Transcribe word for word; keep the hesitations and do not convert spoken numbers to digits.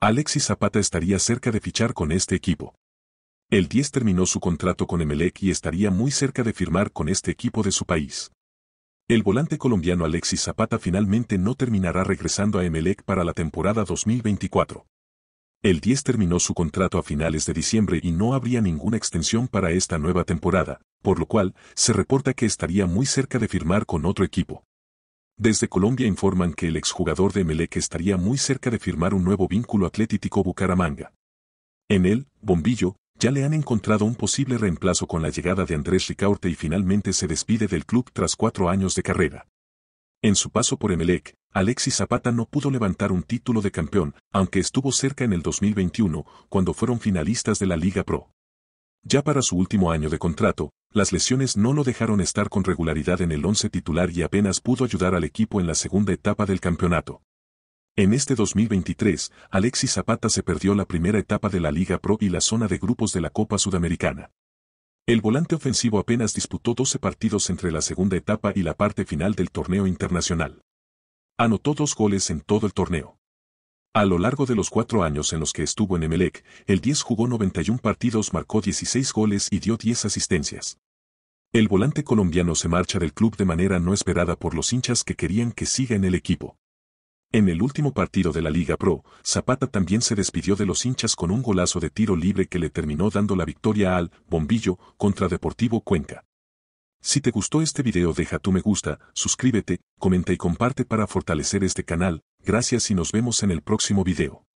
Alexis Zapata estaría cerca de fichar con este equipo. El diez terminó su contrato con Emelec y estaría muy cerca de firmar con este equipo de su país. El volante colombiano Alexis Zapata finalmente no terminará regresando a Emelec para la temporada dos mil veinticuatro. El diez terminó su contrato a finales de diciembre y no habría ninguna extensión para esta nueva temporada, por lo cual se reporta que estaría muy cerca de firmar con otro equipo. Desde Colombia informan que el exjugador de Emelec estaría muy cerca de firmar un nuevo vínculo Atlético Bucaramanga. En el Bombillo, ya le han encontrado un posible reemplazo con la llegada de Andrés Ricaurte y finalmente se despide del club tras cuatro años de carrera. En su paso por Emelec, Alexis Zapata no pudo levantar un título de campeón, aunque estuvo cerca en el dos mil veintiuno, cuando fueron finalistas de la Liga Pro. Ya para su último año de contrato, las lesiones no lo dejaron estar con regularidad en el once titular y apenas pudo ayudar al equipo en la segunda etapa del campeonato. En este dos mil veintitrés, Alexis Zapata se perdió la primera etapa de la Liga Pro y la zona de grupos de la Copa Sudamericana. El volante ofensivo apenas disputó doce partidos entre la segunda etapa y la parte final del torneo internacional. Anotó dos goles en todo el torneo. A lo largo de los cuatro años en los que estuvo en Emelec, el diez jugó noventa y un partidos, marcó dieciséis goles y dio diez asistencias. El volante colombiano se marcha del club de manera no esperada por los hinchas que querían que siga en el equipo. En el último partido de la Liga Pro, Zapata también se despidió de los hinchas con un golazo de tiro libre que le terminó dando la victoria al Bombillo contra Deportivo Cuenca. Si te gustó este video, deja tu me gusta, suscríbete, comenta y comparte para fortalecer este canal. Gracias y nos vemos en el próximo video.